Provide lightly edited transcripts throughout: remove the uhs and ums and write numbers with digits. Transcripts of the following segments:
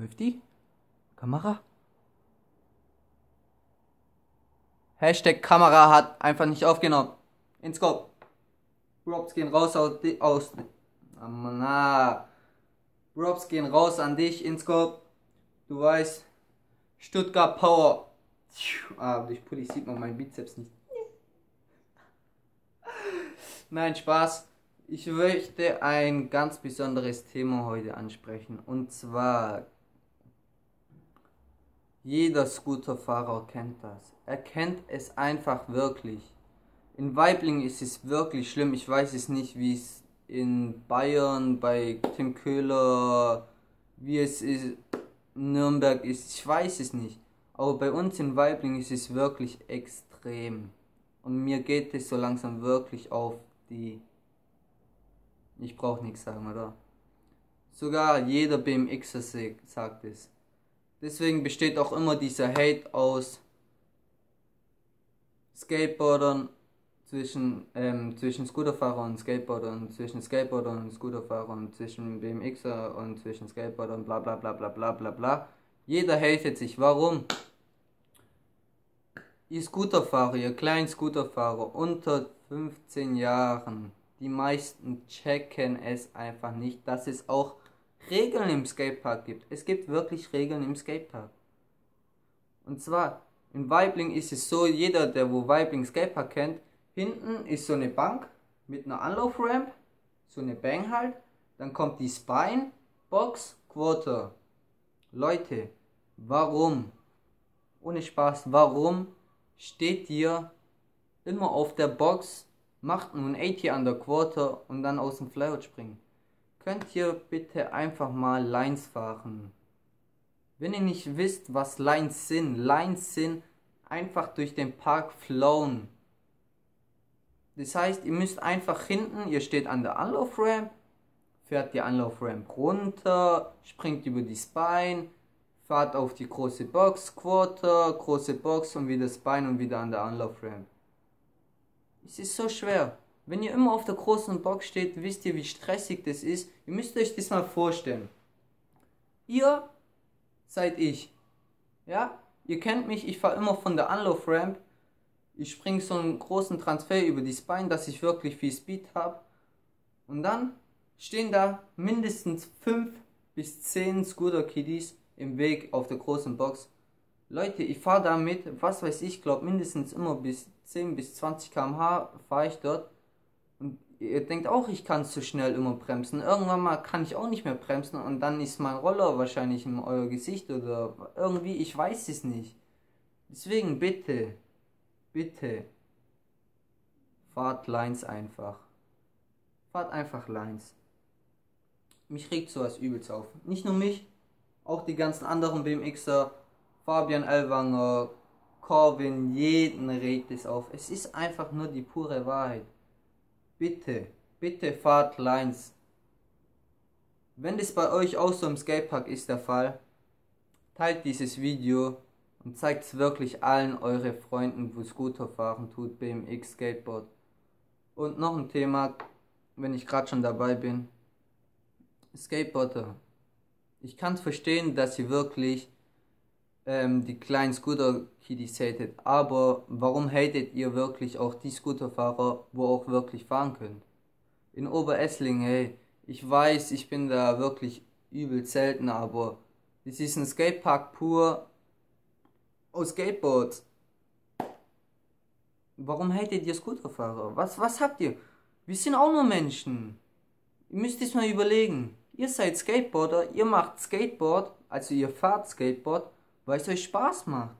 Läuft die? Kamera? Hashtag Kamera hat einfach nicht aufgenommen. Inscope. Props gehen raus aus Props gehen raus an dich, Inscope. Du weißt, Stuttgart Power. Ah, durch Pulli sieht man meinen Bizeps nicht. Nein, Spaß. Ich möchte ein ganz besonderes Thema heute ansprechen. Und zwar, jeder Scooterfahrer kennt das. Er kennt es einfach wirklich. In Weibling ist es wirklich schlimm. Ich weiß es nicht, wie es in Bayern bei Tim Köhler, wie es in Nürnberg ist. Ich weiß es nicht. Aber bei uns in Weibling ist es wirklich extrem. Und mir geht es so langsam wirklich auf die... Ich brauche nichts sagen, oder? Sogar jeder BMXer sagt es. Deswegen besteht auch immer dieser Hate aus Skateboardern, zwischen Scooterfahrern und Skateboardern, zwischen Skateboardern und Scooterfahrern, zwischen BMXer und zwischen Skateboardern, bla bla bla bla bla bla bla. Jeder hatet sich. Warum? Ihr Scooterfahrer, ihr kleinen Scooterfahrer unter 15 Jahren, die meisten checken es einfach nicht, dass es auch Regeln im Skatepark gibt. Es gibt wirklich Regeln im Skatepark. Und zwar, in Weibling ist es so, jeder, der wo Weibling Skatepark kennt, hinten ist so eine Bank mit einer Anlauframp, so eine Bank halt, dann kommt die Spine, Box, Quarter. Leute, warum? Ohne Spaß, warum steht ihr immer auf der Box, macht nun 80 an der Quarter und dann aus dem Flyout springen? Könnt ihr bitte einfach mal Lines fahren? Wenn ihr nicht wisst, was Lines sind einfach durch den Park flown. Das heißt, ihr müsst einfach hinten, ihr steht an der Anlauframp, fährt die Anlauframp runter, springt über die Spine, fahrt auf die große Box, Quarter, große Box und wieder Spine und wieder an der Anlauframp. Es ist so schwer. Wenn ihr immer auf der großen Box steht, wisst ihr, wie stressig das ist. Ihr müsst euch das mal vorstellen. Ihr seid ich. Ja? Ihr kennt mich, ich fahre immer von der Anlauframp. Ich springe so einen großen Transfer über die Spine, dass ich wirklich viel Speed habe. Und dann stehen da mindestens 5 bis 10 Scooter-Kiddies im Weg auf der großen Box. Leute, ich fahre damit, was weiß ich, glaube mindestens immer bis 10 bis 20 km/h fahre ich dort. Und ihr denkt auch, ich kann so schnell immer bremsen. Irgendwann mal kann ich auch nicht mehr bremsen und dann ist mein Roller wahrscheinlich in euer Gesicht oder irgendwie, ich weiß es nicht. Deswegen bitte, bitte, fahrt Lines einfach. Fahrt einfach Lines. Mich regt sowas übelst auf. Nicht nur mich, auch die ganzen anderen BMXer. Fabian Elwanger, Corwin, jeden regt es auf. Es ist einfach nur die pure Wahrheit. Bitte, bitte fahrt Lines. Wenn das bei euch auch so im Skatepark ist der Fall, teilt dieses Video und zeigt es wirklich allen eure Freunden, wo Scooter fahren tut, BMX, Skateboard. Und noch ein Thema, wenn ich gerade schon dabei bin. Skateboarder. Ich kann es verstehen, dass ihr wirklich die kleinen Scooter-Kiddies hatet, aber warum hatet ihr wirklich auch die Scooterfahrer, wo auch wirklich fahren könnt? In Oberessling, hey, ich weiß, ich bin da wirklich übel selten, aber das ist ein Skatepark pur aus Skateboards. Warum hatet ihr Scooterfahrer? Was habt ihr? Wir sind auch nur Menschen. Ihr müsst es mal überlegen. Ihr seid Skateboarder, ihr macht Skateboard, also ihr fahrt Skateboard, weil es euch Spaß macht.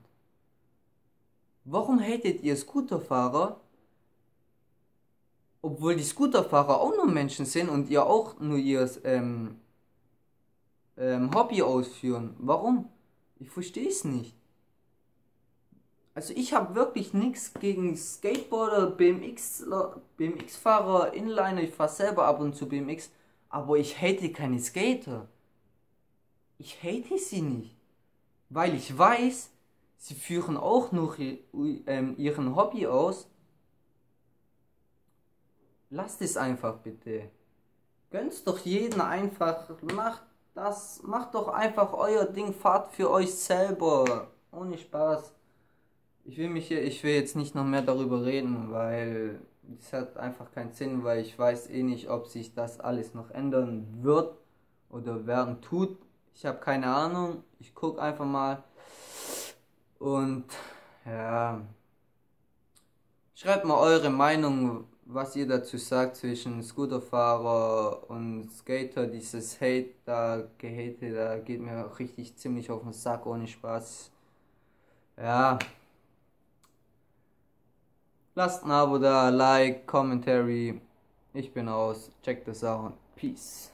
Warum hatet ihr Scooterfahrer, obwohl die Scooterfahrer auch nur Menschen sind und ihr auch nur ihr Hobby ausführen? Warum? Ich verstehe es nicht. Also ich habe wirklich nichts gegen Skateboarder, BMX-Fahrer, Inliner, ich fahre selber ab und zu BMX, aber ich hate keine Skater. Ich hate sie nicht. Weil ich weiß, sie führen auch noch ihren Hobby aus. Lasst es einfach bitte. Gönnt doch jeden einfach, macht Das macht doch einfach euer Ding, fahrt für euch selber. Ohne Spaß. Ich will jetzt nicht noch mehr darüber reden, weil es hat einfach keinen Sinn, weil ich weiß eh nicht, ob sich das alles noch ändern wird oder werden tut. Ich habe keine Ahnung. Ich gucke einfach mal. Und ja, schreibt mal eure Meinung, was ihr dazu sagt, zwischen Scooterfahrer und Skater. Dieses Hate, da geht mir auch richtig ziemlich auf den Sack, ohne Spaß. Ja, lasst ein Abo da, Like, Commentary. Ich bin raus, checkt das out, Peace.